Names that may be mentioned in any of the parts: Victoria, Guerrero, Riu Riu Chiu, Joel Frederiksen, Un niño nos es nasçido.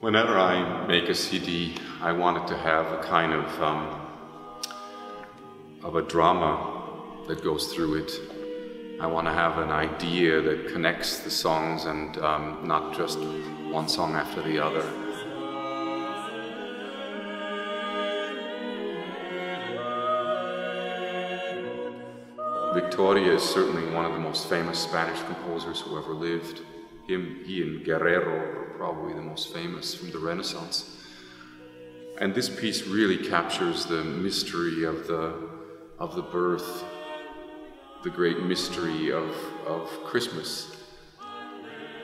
Whenever I make a CD, I want it to have a kind of a drama that goes through it. I want to have an idea that connects the songs and not just one song after the other. Victoria is certainly one of the most famous Spanish composers who ever lived. He and Guerrero are probably the most famous from the Renaissance. And this piece really captures the mystery of the birth, the great mystery of Christmas.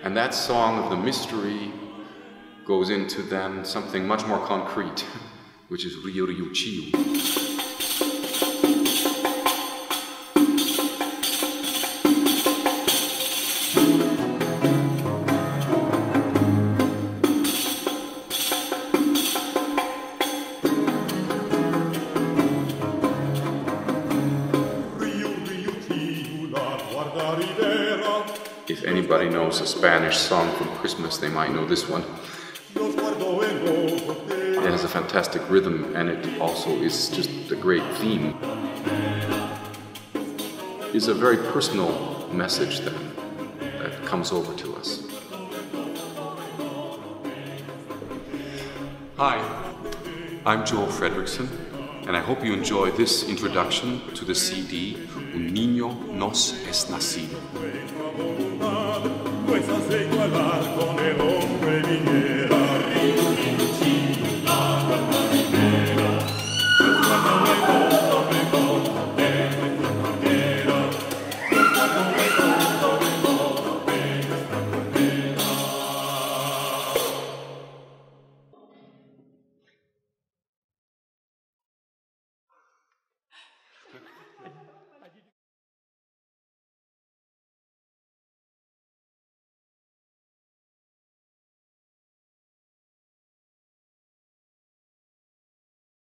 And that song of the mystery goes into then something much more concrete, which is Riu Riu Chiu. If anybody knows a Spanish song from Christmas, they might know this one. It has a fantastic rhythm, and it also is just a great theme. It's a very personal message that comes over to us. Hi, I'm Joel Frederiksen, and I hope you enjoy this introduction to the CD Un Niño Nos Es Nascido. Fuerzas de igualdad con el